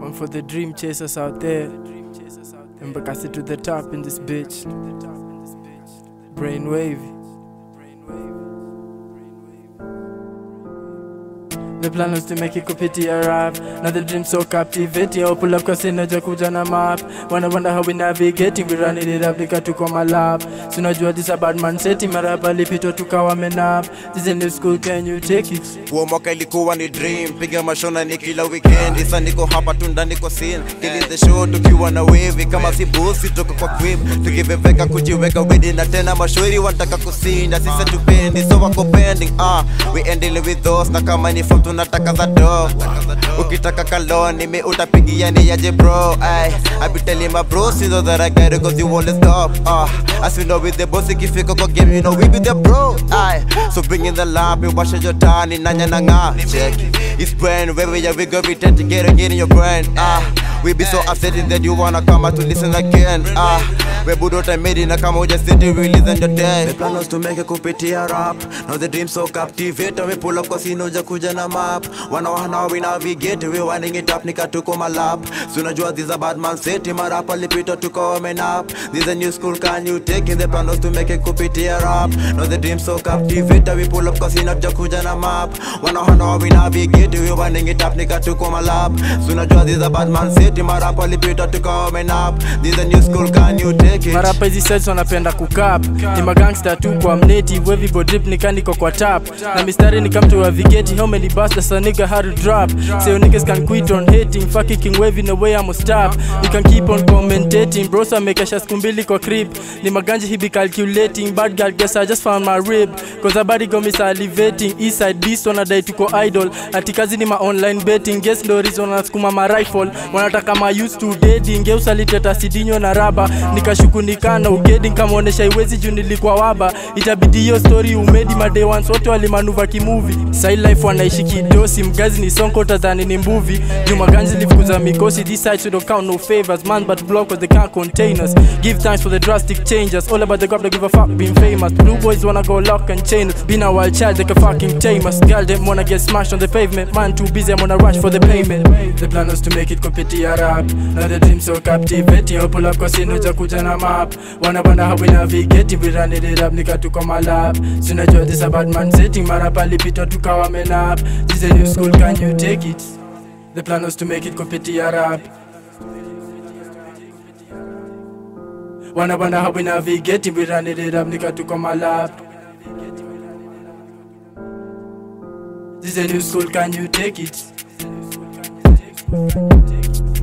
One for the dream chasers out there. Embakasi to the top in this bitch. BrainWavy. The plan was to make it kupiti arrive. Now the dream so captivating. I'll pull up cause in a jakujana map. Wanna wonder how we navigating. We run it up like to come alive. So now you are this about man setting. Maraba lipito to kawa menap. This is new school, can you take it? Uo mwaka ilikuwa ni dream. Piga mashona ni kila weekend. Isa niko hapa tunda niko sin. Kili the show tukiwa na wavy. Kama si busi toka kwa quip. Tukiveveka kujiweka wedi na tena mashwiri wataka kusinda. Sisa tupendi so wako pending. We ending with those. Na kama ni from nataka za do. Ukitaka kaloni me utapigia ni yaje bro. I be telling my bro see though that I got it cause you won't stop. As we know with the boss ikifika kwa game you know we be the bro. So bring in the lab we wash your tani nanya nanga. Check it's BrainWavy yeah we go be tend to get in your brain. We be so upsetting that you wanna come out to listen again. We budota made in a kama uja city release and your day. The plan was to make a kupitia rap. Now the dream so captivate. We pull up cause inoja kuja na map. Wana we navigate. We winding it up nika tuko malap. Soon as you are this a bad man city. Marapa lipito tuko woman up. This a new school can you take it. The plan was to make a kupitia rap. Now the dream so captivate. We pull up cause inoja kuja na map. Wana we navigate. We winding it up nika tuko malap. Soon as you are this a bad man city. Marapa lipito tuko woman up. This a new school can you take. Marapa hizi sets wanapenda kukap. Ni magangsta tu kwa mneti. Wavy bo drip nika niko kwa tap. Na mistari nika mtu wa vigeti. How many bastards a nigga had to drop. Say you niggas can quit on hating. Fuck it, King Wavy no way I'm a stop. You can keep on commentating. Bros wamekesha siku mbili kwa crib. Ni maganji he be calculating. Bad girl guess I just found my rib. Cause abadi got me salivating. East side beast wanadai tuko idol. Atikazi ni ma online betting. Guess stories wanaskuma ma rifle. Wanataka ma used to dating. Geusa liteta sidinyo na raba. Nika kunikana ugedi nikamuonesha iwezi juu nilikuwa waba. Itabidi hiyo story umedi made once wote walimanuva kimovie. Side life wanaishi kidosi. Mgazi ni sonko tazani ni mbuvi. Juma ganzi lifukuza mikosi. This side should count no favors. Man but block cause they can't contain us. Give thanks for the drastic changes. All about the grab that give a fuck being famous. Blue boys wanna go lock and chain us. Been a wild child they can fucking tame us. Girl them wanna get smashed on the pavement. Man too busy I'm wanna rush for the payment. The plan was to make it kupitia rap. Now the dream so captivating. I'll pull up cause inoja kuja na map. Wanna wonder how we navigate. We run it up nika tuko malap. Sinajua this a bad man setting. Marapa lipito tukawa menap. This a new school can you take it. The plan was to make it kupitia rap. Wanna wonder how we navigate. We run it up nika tuko malap. This a new school can you take it.